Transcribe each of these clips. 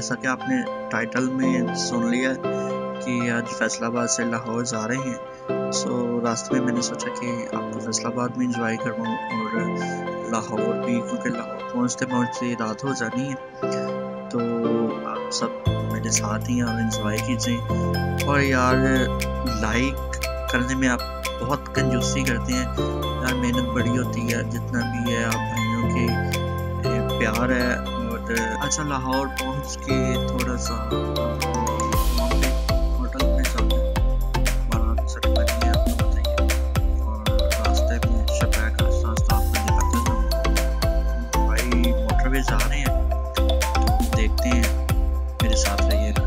जैसा कि आपने टाइटल में सुन लिया कि आज फैसलाबाद से लाहौर जा रहे हैं। सो रास्ते में मैंने सोचा कि आपको फैसलाबाद में इंजॉय करवाऊँ और लाहौर भी, क्योंकि लाहौर पहुँचते पहुँचते रात हो जानी है। तो आप सब मेरे साथ ही आप इंजॉय कीजिए। और यार लाइक करने में आप बहुत कंजूसी करते हैं यार, मेहनत बड़ी होती है। जितना भी है आप भाइयों के प्यार है। और अच्छा लाहौर पहुंच के थोड़ा सा होटल में चलते हैं, सेट करिए आपको बताइए। और रास्ते में शबैक रास्ता आपको दिखाते हैं। भाई मोटरवे जा रहे हैं, तो देखते हैं, मेरे साथ रहिएगा।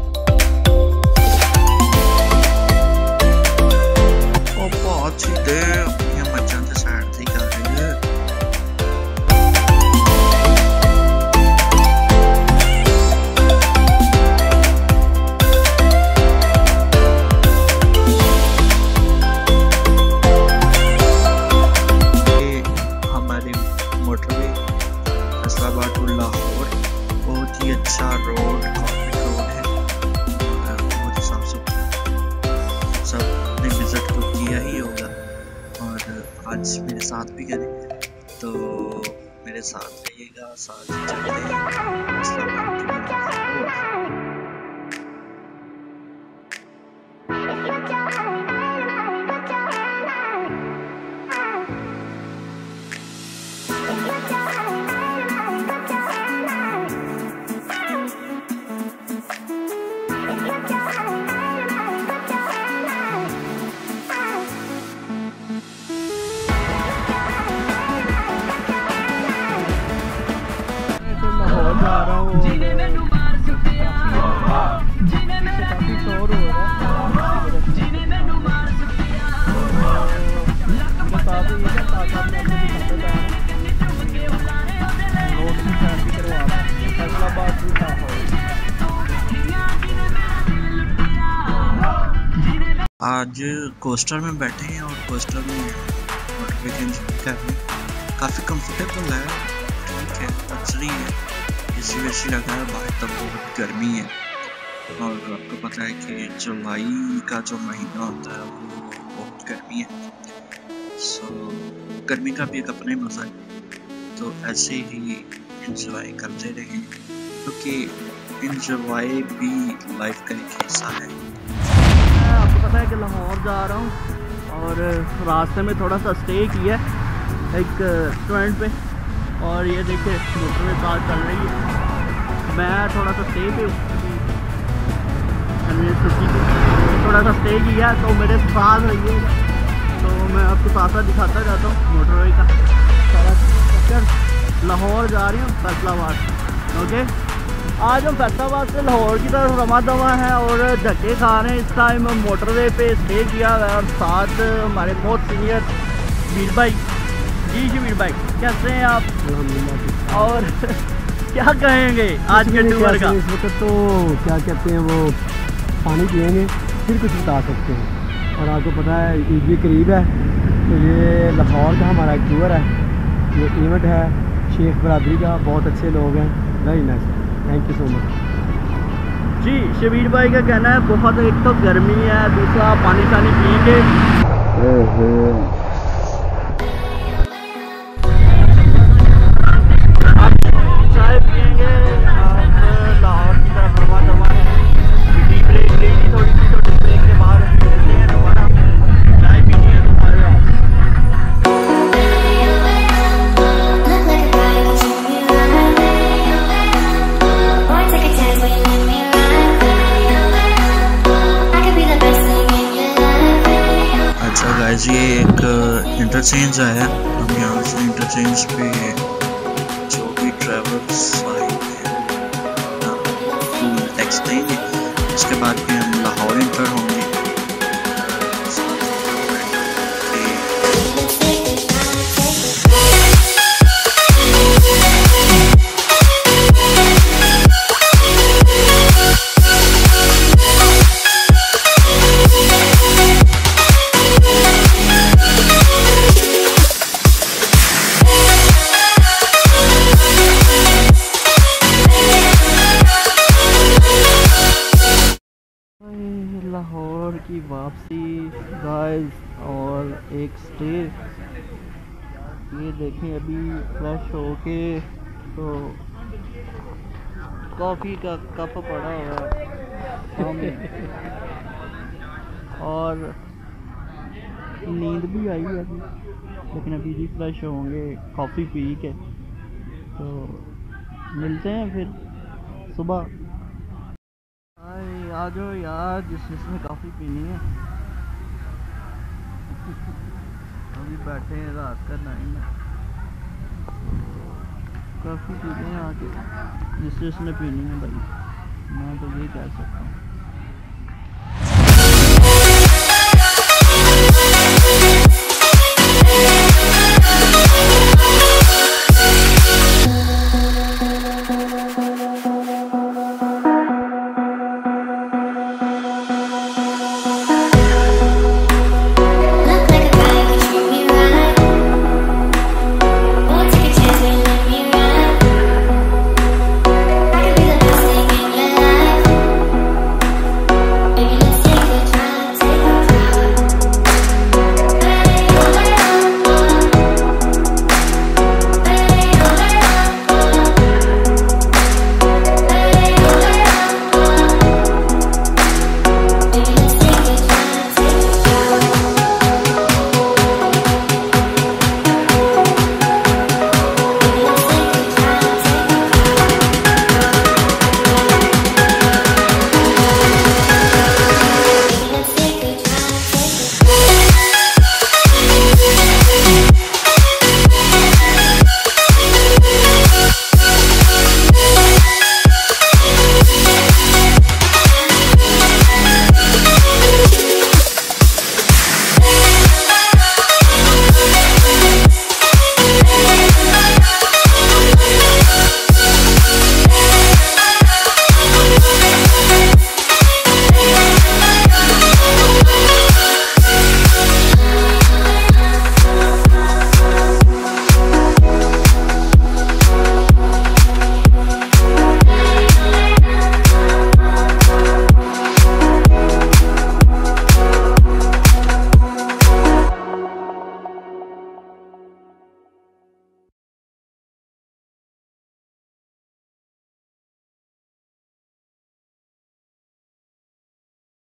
लाहौर बहुत ही अच्छा रोड है, बहुत साफ सुथरा, सब ने विजिट तो किया ही होगा और आज मेरे साथ भी करें, तो मेरे साथ रहिएगा, साथ चलते हैं। आज कोस्टर में बैठे हैं और कोस्टर में मोटरवे कर रहे हैं। काफ़ी कंफर्टेबल है, ठीक है, अच्छी है, इसी वजह से लगा है। बाहर तब बहुत गर्मी है और आपको पता है कि जुलाई का जो महीना होता है वो बहुत गर्मी है। सो गर्मी का भी एक अपना ही मज़ा है, तो ऐसे ही इंजॉय करते रहें, क्योंकि इंजॉय भी लाइफ का एक हिस्सा है। आपको पता है कि लाहौर जा रहा हूँ और रास्ते में थोड़ा सा स्टे किया एक रेस्टोरेंट पे, और ये देखिए मोटरवे कार चल रही है। मैं थोड़ा सा स्टे पे थोड़ा सा स्टे किया, तो मेरे साथ रहिए, तो मैं आपको साथ साथ दिखाता जाता हूँ मोटरवे का सारा चक्कर। लाहौर जा रही हूँ फैसलाबाद, ओके। आज हम फैसलाबाद से लाहौर की तरफ रमा दवा हैं और धक्के खा रहे हैं। इस टाइम मोटरवे पे स्टे किया और साथ हमारे बहुत सीनियर वीर भाई जी। जी वीर भाई कैसे हैं आप? और क्या कहेंगे आज के टूर का? इस वक्त तो क्या कहते हैं वो पानी पियेंगे फिर कुछ बता सकते हैं। और आपको पता है ईद भी करीब है, तो ये लाहौर का हमारा एक टूर है, ये इवेंट है शेख बरादरी का। बहुत अच्छे लोग हैं, very nice, thank you so much जी। शबीर भाई का कहना है बहुत, एक तो गर्मी है, दूसरा पानी शानी पियेंगे। चाय पियेंगे लाहौर की तरफ हवा दवा है। ब्रेक लेगी थोड़ी सी, तो ब्रेक के बाद मिलते हैं दोबारा, चाय पीनी है दोबारा। ये एक इंटरचेंज आया, हम यहाँ से इंटरचेंज पे जो भी ट्रैवल्स आए हैं टैक्स देंगे, उसके बाद भी हम लाहौर इंटर होंगे। वापसी गाइस और एक स्टे। ये देखें अभी फ्रेश होके तो कॉफ़ी का कप पड़ा हुआ है और नींद भी आई है अभी, लेकिन अभी भी फ्रेश होंगे कॉफ़ी पी के। तो मिलते हैं फिर सुबह। आ जाओ यार, जिसमें कॉफ़ी पीनी है। अभी बैठे हैं रात का 9 कॉफ़ी पीने आके, जिसने पीनी है भाई, मैं तो ये कह सकता हूँ।